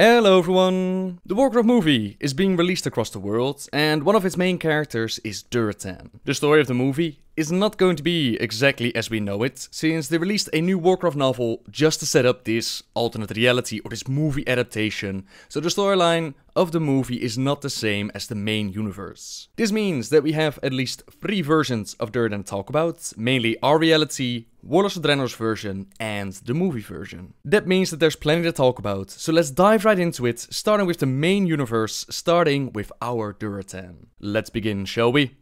Hello everyone! The Warcraft movie is being released across the world, and one of its main characters is Durotan. The story of the movie is not going to be exactly as we know it, since they released a new Warcraft novel just to set up this alternate reality or this movie adaptation, so the storyline of the movie is not the same as the main universe. This means that we have at least three versions of Durotan to talk about, mainly our reality, Warlords of Draenor's version and the movie version. That means that there's plenty to talk about, so let's dive right into it, starting with the main universe, starting with our Durotan. Let's begin, shall we?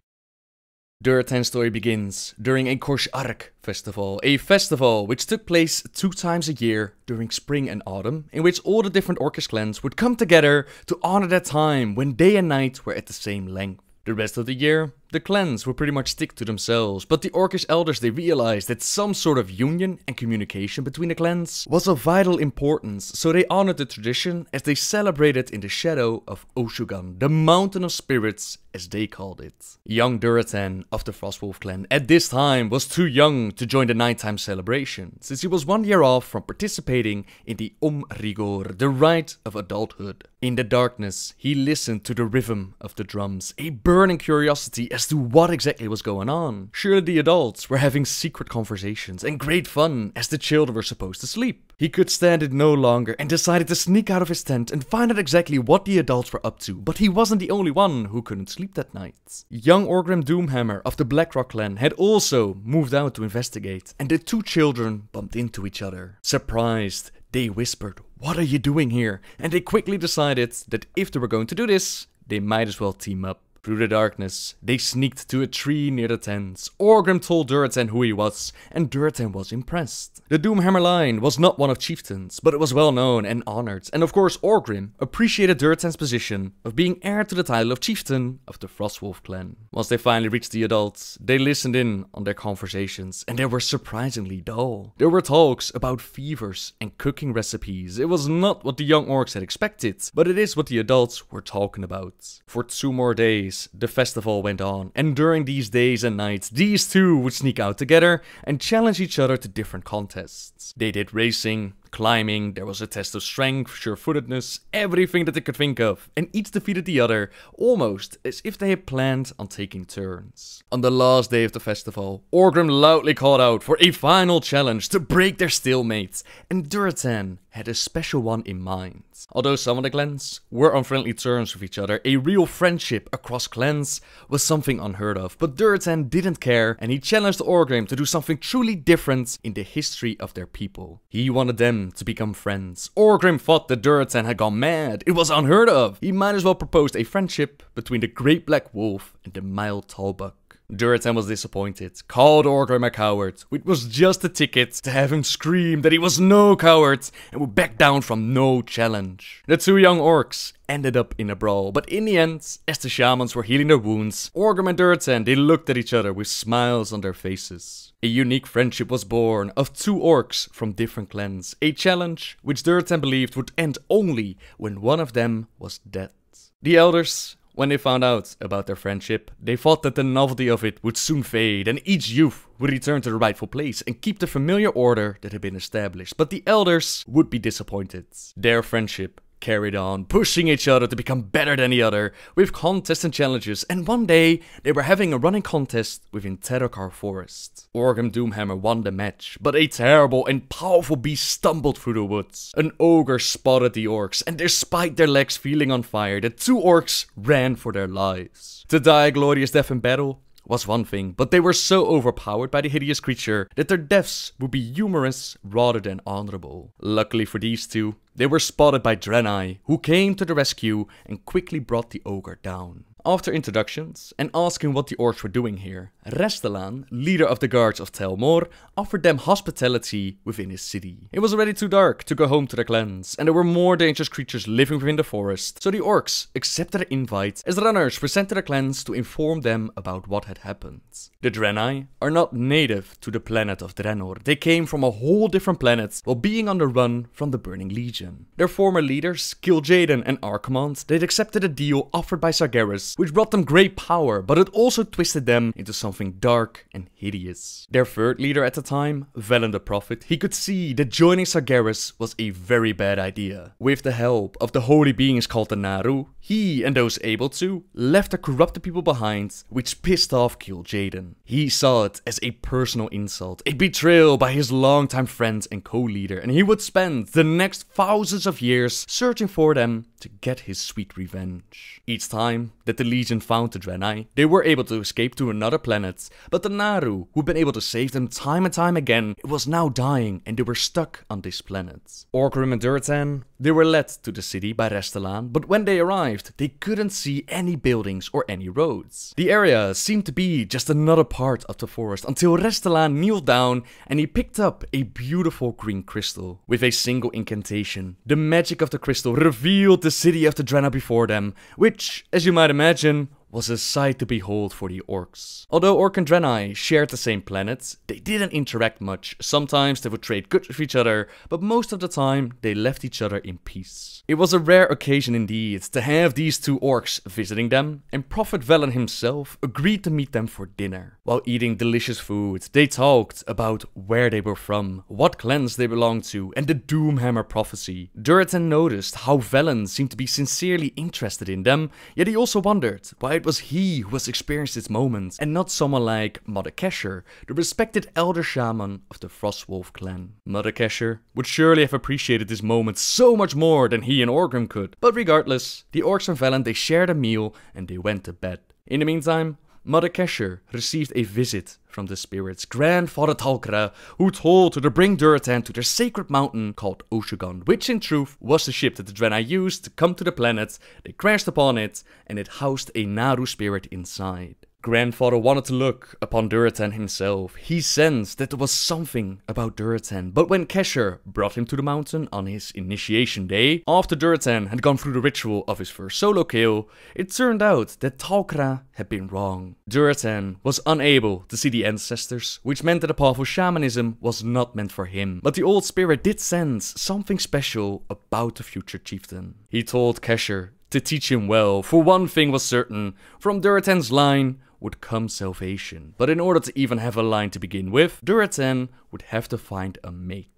Durotan's story begins during a Kosh'argh festival, a festival which took place 2 times a year during spring and autumn, in which all the different Orcish clans would come together to honor that time when day and night were at the same length. The rest of the year, the clans would pretty much stick to themselves, but the Orcish elders, they realized that some sort of union and communication between the clans was of vital importance, so they honored the tradition as they celebrated in the shadow of Oshu'gun, the Mountain of Spirits, as they called it. Young Durotan of the Frostwolf clan at this time was too young to join the nighttime celebration, since he was 1 year off from participating in the Umrigor, the rite of adulthood. In the darkness, he listened to the rhythm of the drums, a burning curiosity as to what exactly was going on. Surely the adults were having secret conversations and great fun as the children were supposed to sleep. He could stand it no longer and decided to sneak out of his tent and find out exactly what the adults were up to, but he wasn't the only one who couldn't sleep that night. Young Orgrim Doomhammer of the Blackrock clan had also moved out to investigate, and the two children bumped into each other. Surprised, they whispered, "What are you doing here?" And they quickly decided that if they were going to do this, they might as well team up. Through the darkness, they sneaked to a tree near the tents. Orgrim told Durotan who he was, and Durotan was impressed. The Doomhammer line was not one of chieftains, but it was well known and honored, and of course Orgrim appreciated Durotan's position of being heir to the title of chieftain of the Frostwolf clan. Once they finally reached the adults, they listened in on their conversations, and they were surprisingly dull. There were talks about fevers and cooking recipes. It was not what the young orcs had expected, but it is what the adults were talking about. For 2 more days, the festival went on, and during these days and nights, these two would sneak out together and challenge each other to different contests. They did racing, climbing, there was a test of strength, sure-footedness, everything that they could think of, and each defeated the other, almost as if they had planned on taking turns. On the last day of the festival, Orgrim loudly called out for a final challenge to break their stalemate, and Durotan had a special one in mind. Although some of the clans were on friendly terms with each other, a real friendship across clans was something unheard of, but Durotan didn't care, and he challenged Orgrim to do something truly different in the history of their people. He wanted them to become friends. Orgrim thought that Durotan had gone mad. It was unheard of. He might as well proposed a friendship between the Great Black Wolf and the Mild Tallbuck. Durotan was disappointed, called Orgrim a coward, which was just a ticket to have him scream that he was no coward and would back down from no challenge. The two young orcs ended up in a brawl, but in the end, as the shamans were healing their wounds, Orgrim and Durotan, they looked at each other with smiles on their faces. A unique friendship was born of 2 orcs from different clans, a challenge which Durotan believed would end only when one of them was dead. The elders, when they found out about their friendship, they thought that the novelty of it would soon fade and each youth would return to the rightful place and keep the familiar order that had been established, but the elders would be disappointed. Their friendship carried on, pushing each other to become better than the other, with contests and challenges, and one day they were having a running contest within Terokkar Forest. Orgrim Doomhammer won the match, but a terrible and powerful beast stumbled through the woods. An ogre spotted the orcs, and despite their legs feeling on fire, the 2 orcs ran for their lives. To die a glorious death in battle was one thing, but they were so overpowered by the hideous creature that their deaths would be humorous rather than honorable. Luckily for these two, they were spotted by Draenei, who came to the rescue and quickly brought the ogre down. After introductions and asking what the orcs were doing here, Restalan, leader of the guards of Telmor, offered them hospitality within his city. It was already too dark to go home to the clans, and there were more dangerous creatures living within the forest, so the orcs accepted the invite as the runners were sent to the clans to inform them about what had happened. The Draenei are not native to the planet of Draenor. They came from a whole different planet while being on the run from the Burning Legion. Their former leaders, Kil'jaeden and Archimonde, they'd accepted a deal offered by Sargeras which brought them great power, but it also twisted them into something dark and hideous. Their third leader at the time, Velen the Prophet, he could see that joining Sargeras was a very bad idea. With the help of the holy beings called the Naaru, he and those able to left the corrupted people behind, which pissed off Kil'jaeden. He saw it as a personal insult, a betrayal by his longtime friend and co-leader, and he would spend the next thousands of years searching for them to get his sweet revenge. Each time that the Legion found the Draenei, they were able to escape to another planet, but the Naaru, who'd been able to save them time and time again, was now dying and they were stuck on this planet. Orgrim and Durotan, they were led to the city by Restalan, but when they arrived, they couldn't see any buildings or any roads. The area seemed to be just another part of the forest until Restalan kneeled down and he picked up a beautiful green crystal. With a single incantation, the magic of the crystal revealed the city of the Draenei before them, which, as you might imagine, was a sight to behold for the orcs. Although Orc and Draenei shared the same planet, they didn't interact much. Sometimes they would trade goods with each other, but most of the time they left each other in peace. It was a rare occasion indeed to have these two orcs visiting them, and Prophet Velen himself agreed to meet them for dinner. While eating delicious food, they talked about where they were from, what clans they belonged to, and the Doomhammer prophecy. Durotan noticed how Velen seemed to be sincerely interested in them, yet he also wondered why it was he who was experiencing this moment, and not someone like Mother Kashur, the respected elder shaman of the Frostwolf clan. Mother Kashur would surely have appreciated this moment so much more than he and Orgrim could, but regardless, the orcs and Velen, they shared a meal and they went to bed. In the meantime, Mother Kashur received a visit from the spirits Grandfather Talkra, who told her to bring Durotan to their sacred mountain called Oshu'gun, which in truth was the ship that the Draenei used to come to the planet. They crashed upon it, and it housed a Naaru spirit inside. Grandfather wanted to look upon Durotan himself. He sensed that there was something about Durotan, but when Kashur brought him to the mountain on his initiation day, after Durotan had gone through the ritual of his first solo kill, it turned out that Talkra had been wrong. Durotan was unable to see the ancestors, which meant that the powerful shamanism was not meant for him, but the old spirit did sense something special about the future chieftain. He told Kashur to teach him well, for one thing was certain, from Durotan's line would come salvation. But in order to even have a line to begin with, Durotan would have to find a mate.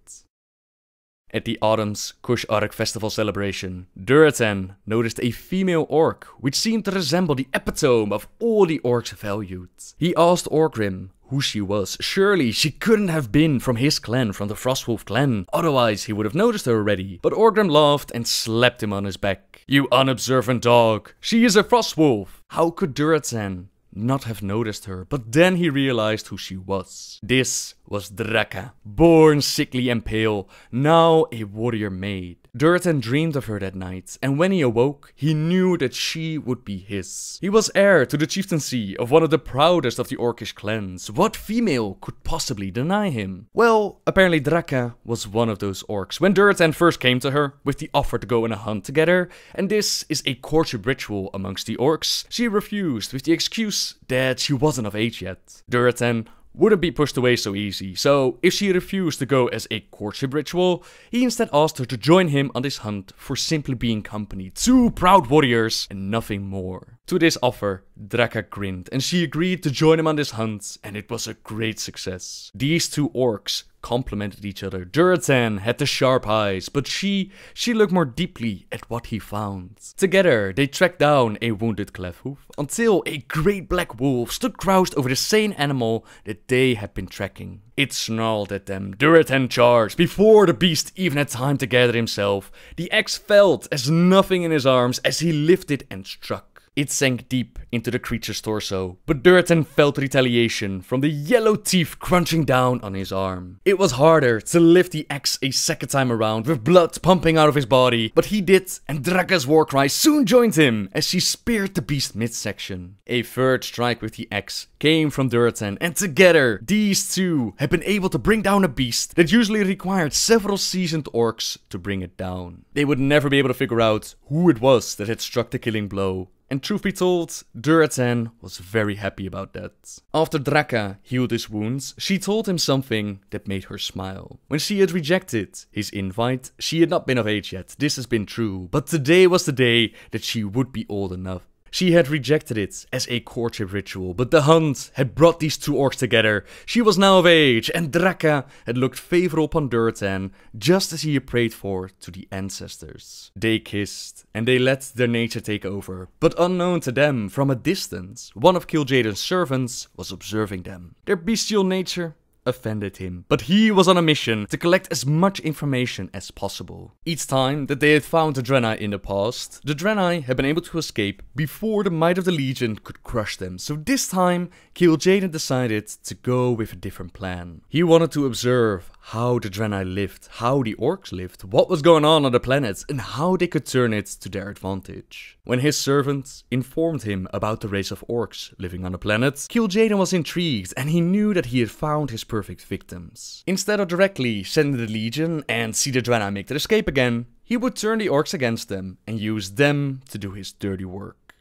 At the autumn's Kosh'argh festival celebration, Durotan noticed a female orc, which seemed to resemble the epitome of all the orcs valued. He asked Orgrim who she was. Surely she couldn't have been from his clan, from the Frostwolf clan, otherwise he would have noticed her already. But Orgrim laughed and slapped him on his back. "You unobservant dog, she is a Frostwolf." How could Durotan not have noticed her? But then he realized who she was. This was Draka, born sickly and pale, now a warrior maid. Durotan dreamed of her that night, and when he awoke, he knew that she would be his. He was heir to the chieftaincy of one of the proudest of the orcish clans. What female could possibly deny him? Well, apparently Draka was one of those orcs. When Durotan first came to her with the offer to go on a hunt together, and this is a courtship ritual amongst the orcs, she refused with the excuse that she wasn't of age yet. Durotan wouldn't be pushed away so easy, so if she refused to go as a courtship ritual, he instead asked her to join him on this hunt for simply being company, two proud warriors and nothing more. To this offer, Draka grinned and she agreed to join him on this hunt, and it was a great success. These two orcs complimented each other. Durotan had the sharp eyes, but she looked more deeply at what he found. Together, they tracked down a wounded cleft hoof until a great black wolf stood crouched over the same animal that they had been tracking. It snarled at them. Durotan charged. Before the beast even had time to gather himself, the axe felt as nothing in his arms as he lifted and struck. It sank deep into the creature's torso, but Durotan felt retaliation from the yellow teeth crunching down on his arm. It was harder to lift the axe a second time around, with blood pumping out of his body, but he did, and Draka's war cry soon joined him as she speared the beast's midsection. A third strike with the axe came from Durotan, and together, these two had been able to bring down a beast that usually required several seasoned orcs to bring it down. They would never be able to figure out who it was that had struck the killing blow. And truth be told, Durotan was very happy about that. After Draka healed his wounds, she told him something that made her smile. When she had rejected his invite, she had not been of age yet, this has been true, but today was the day that she would be old enough. She had rejected it as a courtship ritual, but the hunt had brought these two orcs together. She was now of age, and Draka had looked favorable upon Durotan, just as he had prayed for to the ancestors. They kissed, and they let their nature take over, but unknown to them, from a distance, one of Kil'jaeden's servants was observing them. Their bestial nature offended him, but he was on a mission to collect as much information as possible. Each time that they had found the Draenei in the past, the Draenei had been able to escape before the might of the Legion could crush them, so this time Kil'jaeden decided to go with a different plan. He wanted to observe how the Draenei lived, how the orcs lived, what was going on the planet, and how they could turn it to their advantage. When his servant informed him about the race of orcs living on the planet, Kil'jaeden was intrigued and he knew that he had found his perfect victims. Instead of directly sending the Legion and see the Draenei make their escape again, he would turn the orcs against them and use them to do his dirty work.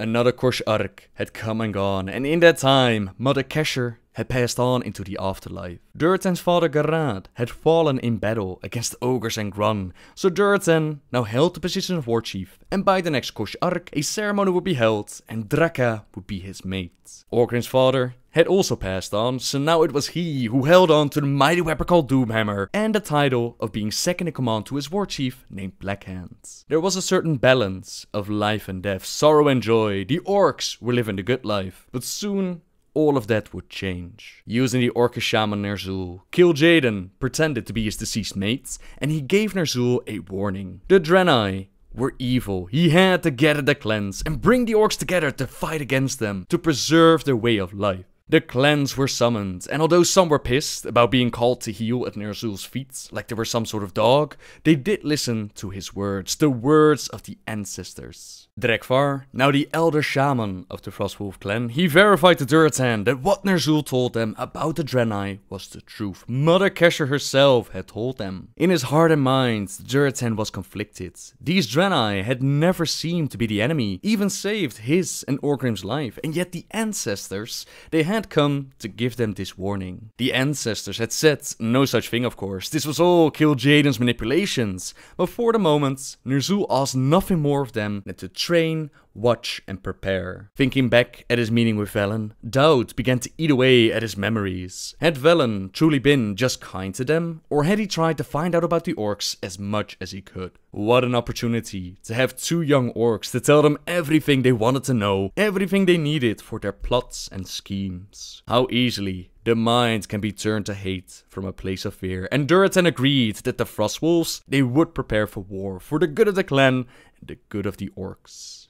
Another Kosh'argh had come and gone, and in that time, Mother Kashur had passed on into the afterlife. Durotan's father Garad had fallen in battle against ogres and Grun, so Durotan now held the position of war chief, and by the next Kosh'argh, a ceremony would be held and Draka would be his mate. Orgrim's father had also passed on, so now it was he who held on to the mighty weapon called Doomhammer and the title of being second in command to his war chief named Blackhand. There was a certain balance of life and death, sorrow and joy. The orcs were living the good life, but soon all of that would change. Using the orcish shaman Ner'zhul, Kil'jaeden pretended to be his deceased mate, and he gave Ner'zhul a warning. The Draenei were evil. He had to gather the clans and bring the orcs together to fight against them, to preserve their way of life. The clans were summoned, and although some were pissed about being called to heel at Ner'zhul's feet, like they were some sort of dog, they did listen to his words, the words of the ancestors. Drek'thar, now the elder shaman of the Frostwolf clan, he verified to Durotan that what Ner'zhul told them about the Draenei was the truth. Mother Kashur herself had told them. In his heart and mind, Durotan was conflicted. These Draenei had never seemed to be the enemy, even saved his and Orgrim's life, and yet the ancestors, they had come to give them this warning. The ancestors had said no such thing, of course. This was all Kil'jaeden's manipulations, but for the moment, Ner'zhul asked nothing more of them than to train, watch, and prepare. Thinking back at his meeting with Velen, doubt began to eat away at his memories. Had Velen truly been just kind to them, or had he tried to find out about the orcs as much as he could? What an opportunity to have two young orcs to tell them everything they wanted to know, everything they needed for their plots and schemes. How easily the mind can be turned to hate from a place of fear, and Durotan agreed that the Frostwolves, they would prepare for war, for the good of the clan and the good of the orcs.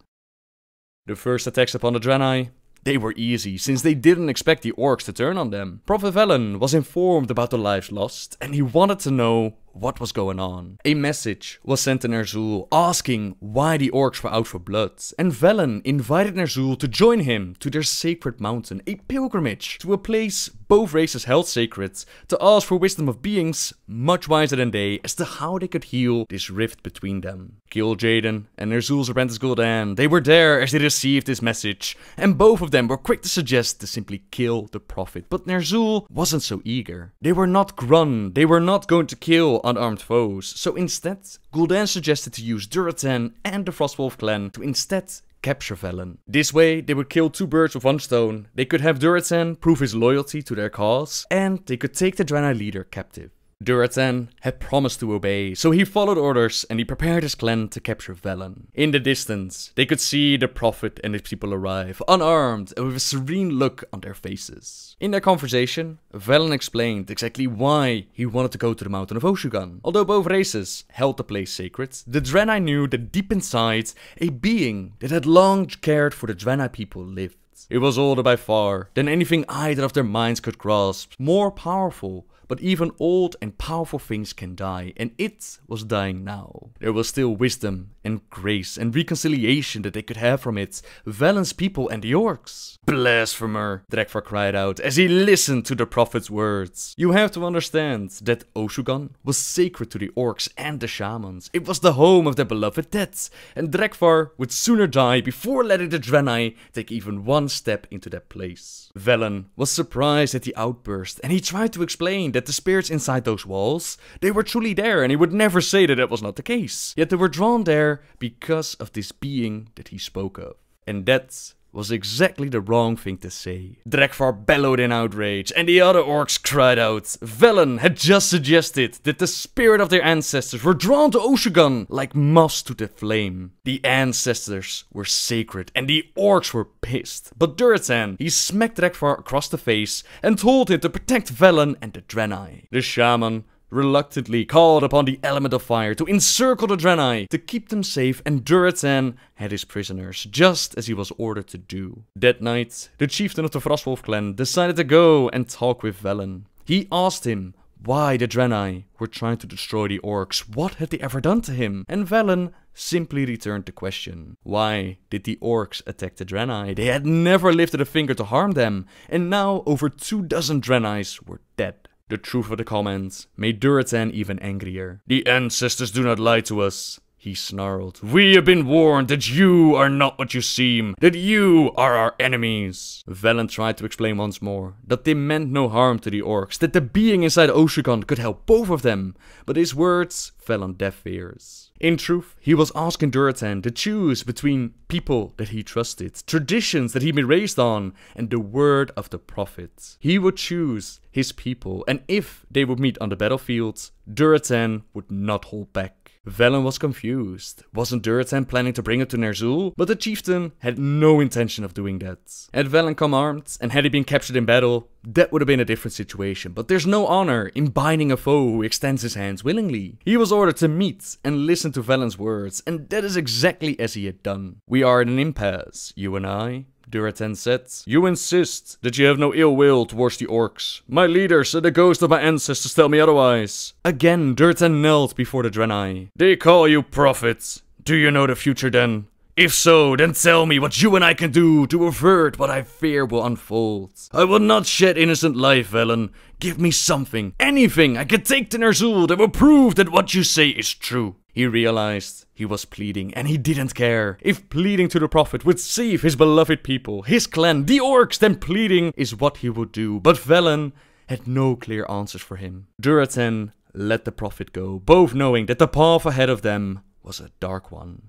The first attacks upon the Draenei, they were easy, since they didn't expect the orcs to turn on them. Prophet Velen was informed about the lives lost, and he wanted to know what was going on. A message was sent to Ner'zhul asking why the orcs were out for blood, and Velen invited Ner'zhul to join him to their sacred mountain, a pilgrimage to a place both races held sacred, to ask for wisdom of beings much wiser than they as to how they could heal this rift between them. Kil'jaeden and Ner'zhul's apprentice Gul'dan, they were there as they received this message, and both of them were quick to suggest to simply kill the prophet, but Ner'zhul wasn't so eager. They were not Grun, they were not going to kill unarmed foes, so instead Gul'dan suggested to use Durotan and the Frostwolf clan to instead capture Velen. This way they would kill two birds with one stone. They could have Durotan prove his loyalty to their cause, and they could take the Draenei leader captive. Durotan had promised to obey, so he followed orders and he prepared his clan to capture Velen. In the distance, they could see the prophet and his people arrive, unarmed and with a serene look on their faces. In their conversation, Velen explained exactly why he wanted to go to the mountain of Oshu'gun. Although both races held the place sacred, the Draenei knew that deep inside, a being that had long cared for the Draenei people lived. It was older by far than anything either of their minds could grasp, more powerful. But even old and powerful things can die, and it was dying now. There was still wisdom and grace and reconciliation that they could have from it, Velen's people and the orcs. Blasphemer, Drek'thar cried out as he listened to the prophet's words. You have to understand that Oshu'gun was sacred to the orcs and the shamans. It was the home of their beloved dead, and Drek'thar would sooner die before letting the Draenei take even one step into that place. Velen was surprised at the outburst, and he tried to explain that the spirits inside those walls, they were truly there, and he would never say that that was not the case. Yet they were drawn there because of this being that he spoke of. And that was exactly the wrong thing to say. Drek'thar bellowed in outrage, and the other orcs cried out. Velen had just suggested that the spirit of their ancestors were drawn to Oshu'gun like moths to the flame. The ancestors were sacred, and the orcs were pissed. But Durotan, he smacked Drek'thar across the face and told him to protect Velen and the Draenei. The shaman reluctantly called upon the element of fire to encircle the Draenei to keep them safe, and Durotan had his prisoners, just as he was ordered to do. That night, the chieftain of the Frostwolf clan decided to go and talk with Velen. He asked him why the Draenei were trying to destroy the orcs. What had they ever done to him? And Velen simply returned the question. Why did the orcs attack the Draenei? They had never lifted a finger to harm them, and now over 24 Draeneis were dead. The truth of the comments made Durotan even angrier. The ancestors do not lie to us, he snarled. We have been warned that you are not what you seem, that you are our enemies. Velen tried to explain once more that they meant no harm to the orcs, that the being inside Oshu'gun could help both of them, but his words fell on deaf ears. In truth, he was asking Durotan to choose between people that he trusted, traditions that he'd been raised on, and the word of the prophet. He would choose his people, and if they would meet on the battlefield, Durotan would not hold back. Velen was confused. Wasn't Durotan planning to bring him to Ner'zhul? But the chieftain had no intention of doing that. Had Velen come armed, and had he been captured in battle, that would have been a different situation, but there's no honor in binding a foe who extends his hands willingly. He was ordered to meet and listen to Velen's words, and that is exactly as he had done. We are at an impasse, you and I, Durotan said. You insist that you have no ill will towards the orcs. My leaders and the ghosts of my ancestors tell me otherwise. Again, Durotan knelt before the Draenei. They call you prophets. Do you know the future then? If so, then tell me what you and I can do to avert what I fear will unfold. I will not shed innocent life, Velen. Give me something, anything I can take to Ner'zhul that will prove that what you say is true. He realized he was pleading, and he didn't care. If pleading to the prophet would save his beloved people, his clan, the orcs, then pleading is what he would do. But Velen had no clear answers for him. Durotan let the prophet go, both knowing that the path ahead of them was a dark one.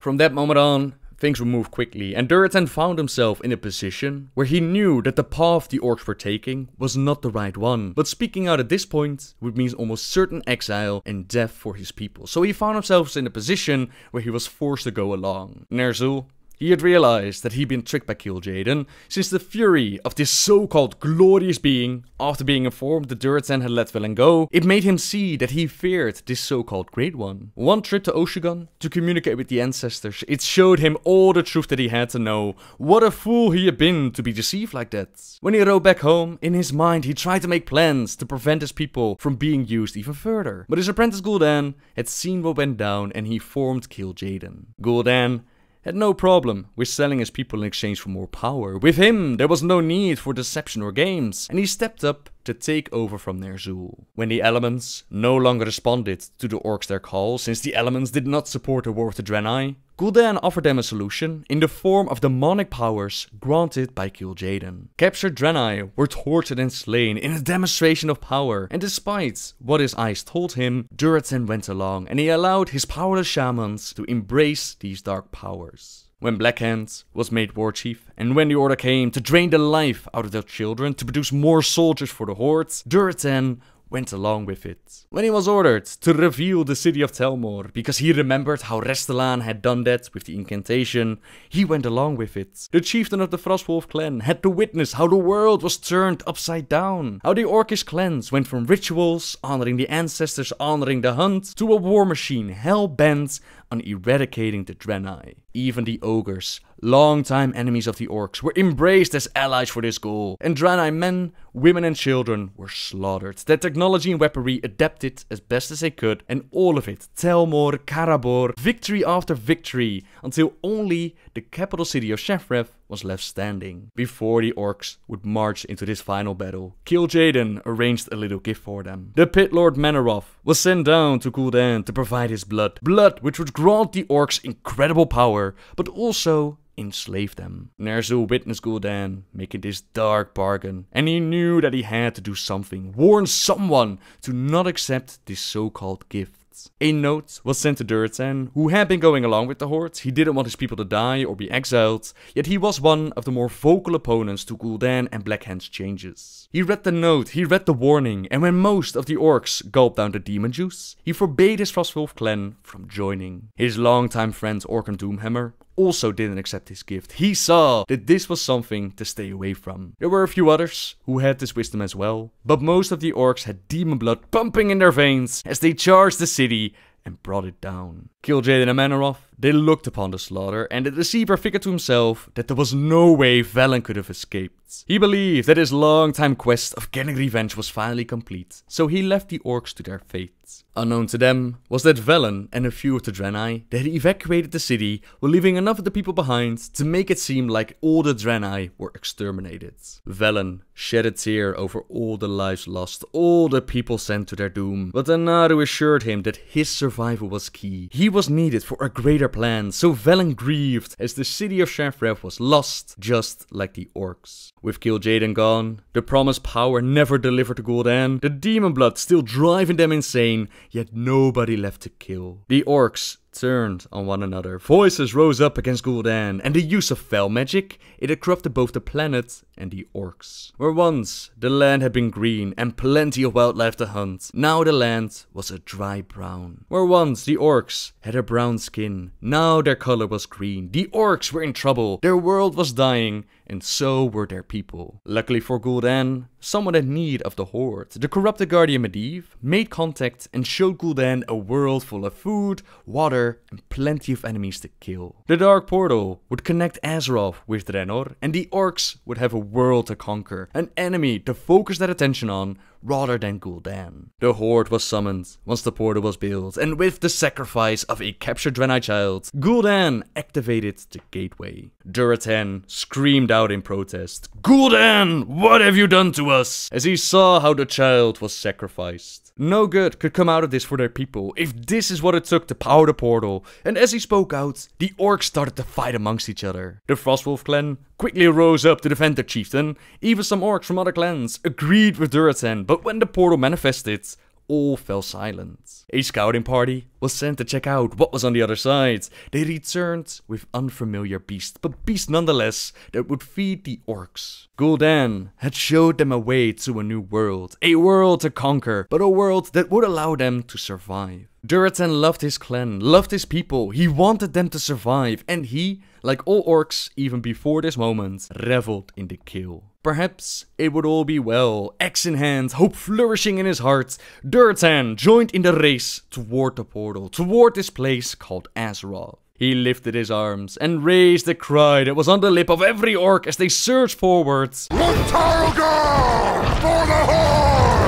From that moment on, things would move quickly, and Durotan found himself in a position where he knew that the path the orcs were taking was not the right one, but speaking out at this point would mean almost certain exile and death for his people, so he found himself in a position where he was forced to go along. Ner'zhul, he had realized that he'd been tricked by Kil'jaeden, since the fury of this so-called glorious being, after being informed that Durotan had let Velen go, it made him see that he feared this so-called Great One. One trip to Oshu'gun to communicate with the ancestors, it showed him all the truth that he had to know. What a fool he had been to be deceived like that. When he rode back home, in his mind he tried to make plans to prevent his people from being used even further. But his apprentice Gul'dan had seen what went down, and he formed Kil'jaeden. Gul'dan had no problem with selling his people in exchange for more power. With him, there was no need for deception or games, and he stepped up to take over from Ner'zhul. When the elements no longer responded to the orcs their call, since the elements did not support the war with the Draenei, Gul'dan offered them a solution in the form of demonic powers granted by Kil'jaeden. Captured Draenei were tortured and slain in a demonstration of power, and despite what his eyes told him, Durotan went along, and he allowed his powerless shamans to embrace these dark powers. When Blackhand was made war chief, and when the order came to drain the life out of their children to produce more soldiers for the Horde, Durotan went along with it. When he was ordered to reveal the city of Telmor, because he remembered how Restalan had done that with the incantation, he went along with it. The chieftain of the Frostwolf clan had to witness how the world was turned upside down, how the orcish clans went from rituals, honoring the ancestors, honoring the hunt, to a war machine hell-bent on eradicating the Draenei. Even the ogres, long-time enemies of the orcs, were embraced as allies for this goal, and Draenei men, women and children were slaughtered, their technology and weaponry adapted as best as they could, and all of it, Telmor, Karabor, victory after victory, until only the capital city of Shattrath was left standing. Before the orcs would march into this final battle, Kil'jaeden arranged a little gift for them. The pit lord Mannoroth was sent down to Gul'dan to provide his blood, blood which would grant the orcs incredible power, but also enslave them. Ner'zhul witnessed Gul'dan making this dark bargain, and he knew that he had to do something, warn someone to not accept this so-called gift. A note was sent to Durotan, who had been going along with the Horde. He didn't want his people to die or be exiled, yet he was one of the more vocal opponents to Gul'dan and Blackhand's changes. He read the note, he read the warning, and when most of the orcs gulped down the demon juice, he forbade his Frostwolf clan from joining. His longtime friend Orgrim Doomhammer also didn't accept his gift. He saw that this was something to stay away from. There were a few others who had this wisdom as well, but most of the orcs had demon blood pumping in their veins as they charged the city and brought it down. Kil'jaeden and Mannoroth, they looked upon the slaughter, and the deceiver figured to himself that there was no way Velen could have escaped. He believed that his long-time quest of getting revenge was finally complete, so he left the orcs to their fate. Unknown to them was that Velen and a few of the Draenei, they had evacuated the city, were leaving enough of the people behind to make it seem like all the Draenei were exterminated. Velen shed a tear over all the lives lost, all the people sent to their doom, but the Naaru assured him that his survival was key. He was needed for a greater plan, so Velen grieved as the city of Shattrath was lost, just like the orcs. With Kil'jaeden gone, the promised power never delivered to Gul'dan, the demon blood still driving them insane, yet nobody left to kill. The orcs turned on one another. Voices rose up against Gul'dan, and the use of fell magic, it had corrupted both the planet and the orcs. Where once the land had been green and plenty of wildlife to hunt, now the land was a dry brown. Where once the orcs had a brown skin, now their color was green. The orcs were in trouble, their world was dying, and so were their people. Luckily for Gul'dan, someone in need of the Horde, the corrupted guardian Medivh, made contact and showed Gul'dan a world full of food, water, and plenty of enemies to kill. The Dark Portal would connect Azeroth with Draenor, and the orcs would have a world to conquer, an enemy to focus their attention on rather than Gul'dan. The Horde was summoned once the portal was built, and with the sacrifice of a captured Draenei child, Gul'dan activated the gateway. Durotan screamed out in protest, "Gul'dan, what have you done to us?" as he saw how the child was sacrificed. No good could come out of this for their people if this is what it took to power the portal, and as he spoke out, the orcs started to fight amongst each other. The Frostwolf clan quickly rose up to defend their chieftain. Even some orcs from other clans agreed with Durotan, but when the portal manifested, all fell silent. A scouting party was sent to check out what was on the other side. They returned with unfamiliar beasts, but beasts nonetheless that would feed the orcs. Gul'dan had showed them a way to a new world, a world to conquer, but a world that would allow them to survive. Durotan loved his clan, loved his people, he wanted them to survive, and he, like all orcs, even before this moment, reveled in the kill. Perhaps it would all be well. Axe in hand, hope flourishing in his heart, Durotan joined in the race toward the portal, toward this place called Azeroth. He lifted his arms and raised the cry that was on the lip of every orc as they surged forwards. "Luntargar for the Horde!"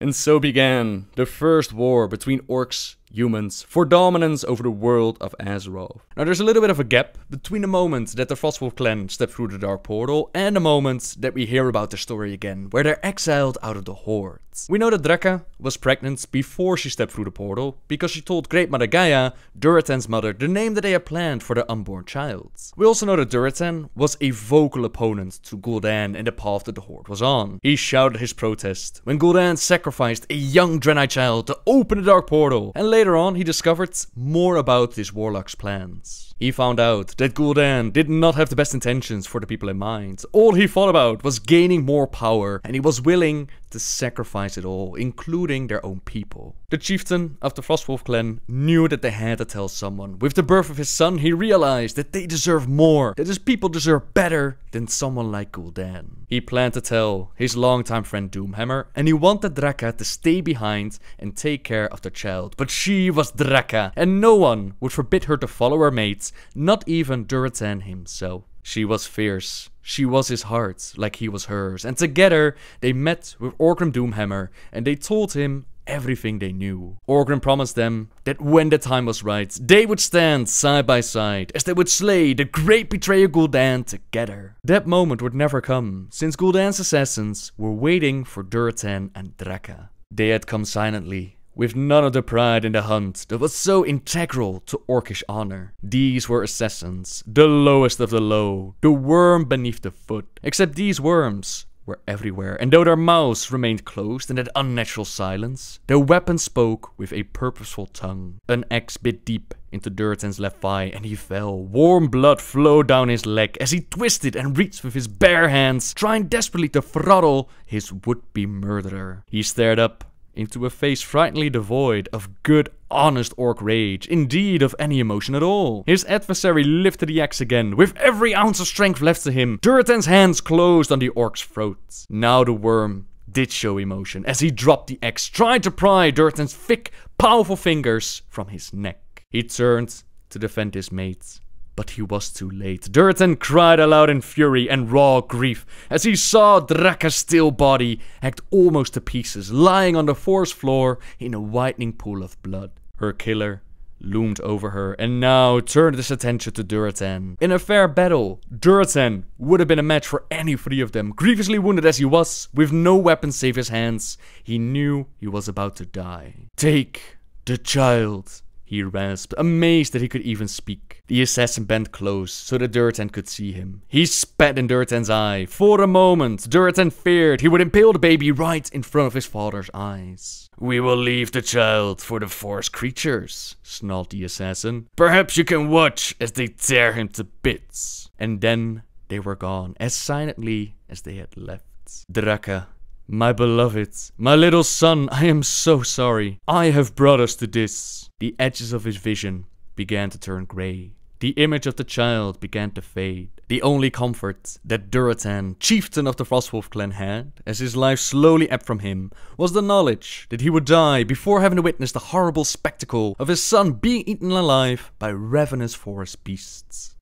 And so began the first war between orcs humans for dominance over the world of Azeroth. Now there's a little bit of a gap between the moment that the Frostwolf clan stepped through the Dark Portal and the moment that we hear about their story again, where they're exiled out of the Horde. We know that Draka was pregnant before she stepped through the portal because she told Great Mother Gaia, Durotan's mother, the name that they had planned for their unborn child. We also know that Durotan was a vocal opponent to Gul'dan and the path that the Horde was on. He shouted his protest when Gul'dan sacrificed a young Draenei child to open the Dark Portal, and later on, he discovered more about this warlock's plans. He found out that Gul'dan did not have the best intentions for the people in mind. All he thought about was gaining more power, and he was willing to sacrifice it all, including their own people. The chieftain of the Frostwolf clan knew that they had to tell someone. With the birth of his son, he realized that they deserve more, that his people deserve better than someone like Gul'dan. He planned to tell his longtime friend Doomhammer, and he wanted Draka to stay behind and take care of the child, but she was Draka, and no one would forbid her to follow her mates, not even Durotan himself. She was fierce, she was his heart, like he was hers, and together they met with Orgrim Doomhammer, and they told him everything they knew. Orgrim promised them that when the time was right, they would stand side by side as they would slay the great betrayer Gul'dan together. That moment would never come, since Gul'dan's assassins were waiting for Durotan and Draka. They had come silently, with none of the pride in the hunt that was so integral to orcish honor. These were assassins, the lowest of the low, the worm beneath the foot. Except these worms were everywhere, and though their mouths remained closed in that unnatural silence, their weapons spoke with a purposeful tongue. An axe bit deep into Durotan's left thigh, and he fell. Warm blood flowed down his leg as he twisted and reached with his bare hands, trying desperately to throttle his would-be murderer. He stared up into a face frighteningly devoid of good, honest orc rage, indeed of any emotion at all. His adversary lifted the axe again, with every ounce of strength left to him. Durotan's hands closed on the orc's throat. Now the worm did show emotion, as he dropped the axe, trying to pry Durotan's thick, powerful fingers from his neck. He turned to defend his mate, but he was too late. Durotan cried aloud in fury and raw grief as he saw Draka's still body hacked almost to pieces, lying on the forest floor in a widening pool of blood. Her killer loomed over her and now turned his attention to Durotan. In a fair battle, Durotan would have been a match for any three of them. Grievously wounded as he was, with no weapon save his hands, he knew he was about to die. "Take the child," he rasped, amazed that he could even speak. The assassin bent close, so that Durotan could see him. He spat in Durotan's eye. For a moment, Durotan feared he would impale the baby right in front of his father's eyes. "We will leave the child for the forest creatures," snarled the assassin. "Perhaps you can watch as they tear him to bits." And then they were gone, as silently as they had left. "Draka, my beloved, my little son, I am so sorry. I have brought us to this." The edges of his vision began to turn grey. The image of the child began to fade. The only comfort that Durotan, chieftain of the Frostwolf clan, had, as his life slowly ebbed from him, was the knowledge that he would die before having to witness the horrible spectacle of his son being eaten alive by ravenous forest beasts.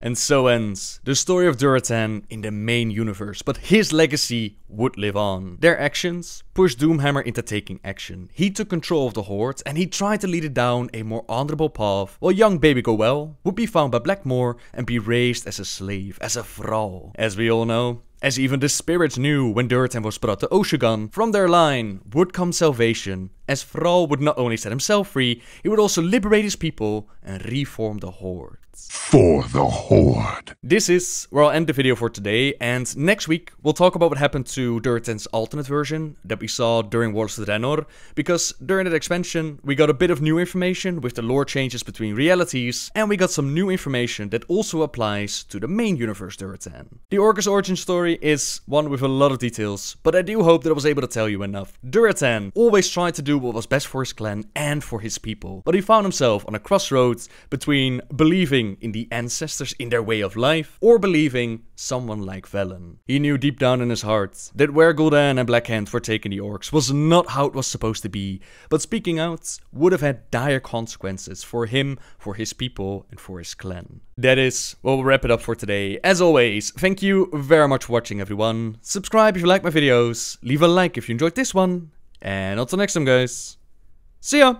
And so ends the story of Durotan in the main universe, but his legacy would live on. Their actions pushed Doomhammer into taking action. He took control of the Horde and he tried to lead it down a more honorable path, while young Baby Goel would be found by Blackmoor and be raised as a slave, as a thrall. As we all know, as even the spirits knew when Durotan was brought to Oshu'gun, from their line would come salvation, as Thrall would not only set himself free, he would also liberate his people and reform the Horde. For the Horde. This is where I'll end the video for today, and next week we'll talk about what happened to Durotan's alternate version that we saw during Wars of Draenor, because during that expansion we got a bit of new information with the lore changes between realities, and we got some new information that also applies to the main universe Durotan. The Orcus origin story is one with a lot of details, but I do hope that I was able to tell you enough. Durotan always tried to do what was best for his clan and for his people, but he found himself on a crossroads between believing in the ancestors in their way of life or believing someone like Velen. He knew deep down in his heart that where Gul'dan and Blackhand were taking the orcs was not how it was supposed to be, but speaking out would have had dire consequences for him, for his people, and for his clan. That is, well, we'll wrap it up for today. As always, thank you very much for watching, everyone. Subscribe if you like my videos, leave a like if you enjoyed this one, and until next time, guys, see ya!